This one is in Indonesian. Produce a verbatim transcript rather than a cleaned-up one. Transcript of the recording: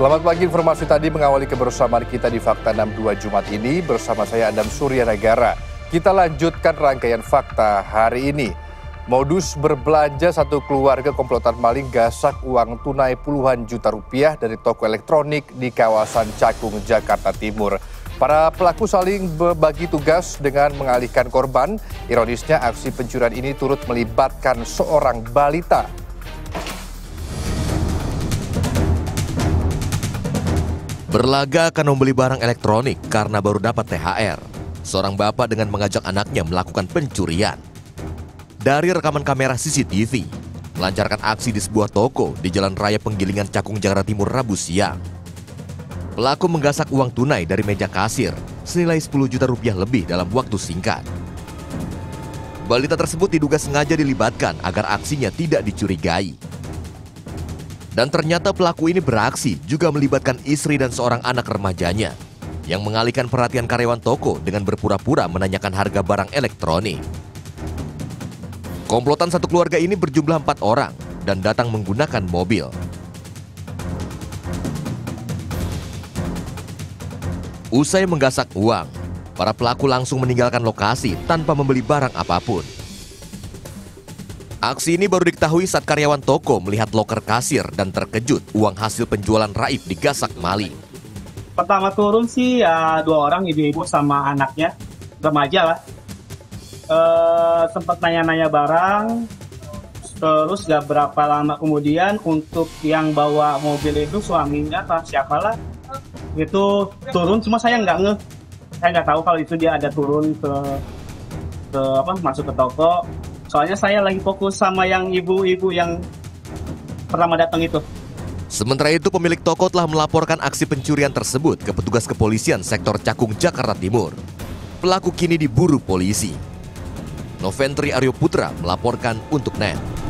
Selamat pagi, informasi tadi mengawali kebersamaan kita di Fakta enam puluh dua Jumat ini bersama saya Adam Surya Negara. Kita lanjutkan rangkaian fakta hari ini. Modus berbelanja satu keluarga komplotan maling gasak uang tunai puluhan juta rupiah dari toko elektronik di kawasan Cakung, Jakarta Timur. Para pelaku saling berbagi tugas dengan mengalihkan korban. Ironisnya aksi pencurian ini turut melibatkan seorang balita. Berlaga akan membeli barang elektronik karena baru dapat T H R. Seorang bapak dengan mengajak anaknya melakukan pencurian. Dari rekaman kamera C C T V, melancarkan aksi di sebuah toko di Jalan Raya Penggilingan Cakung, Jakarta Timur, Rabu siang. Pelaku menggasak uang tunai dari meja kasir senilai sepuluh juta rupiah lebih dalam waktu singkat. Balita tersebut diduga sengaja dilibatkan agar aksinya tidak dicurigai. Dan ternyata pelaku ini beraksi juga melibatkan istri dan seorang anak remajanya yang mengalihkan perhatian karyawan toko dengan berpura-pura menanyakan harga barang elektronik. Komplotan satu keluarga ini berjumlah empat orang dan datang menggunakan mobil. Usai menggasak uang, para pelaku langsung meninggalkan lokasi tanpa membeli barang apapun. Aksi ini baru diketahui saat karyawan toko melihat loker kasir dan terkejut uang hasil penjualan raib digasak maling. Pertama turun sih ya dua orang, ibu-ibu sama anaknya, remaja lah. E, sempat nanya-nanya barang, terus gak berapa lama kemudian untuk yang bawa mobil itu suaminya atau siapalah, itu turun, cuma saya nggak ngeh. Saya nggak tahu kalau itu dia ada turun ke, ke apa, masuk ke toko. Soalnya saya lagi fokus sama yang ibu-ibu yang pertama datang itu. Sementara itu pemilik toko telah melaporkan aksi pencurian tersebut ke petugas kepolisian sektor Cakung, Jakarta Timur. Pelaku kini diburu polisi. Noventri Aryoputra melaporkan untuk N E T.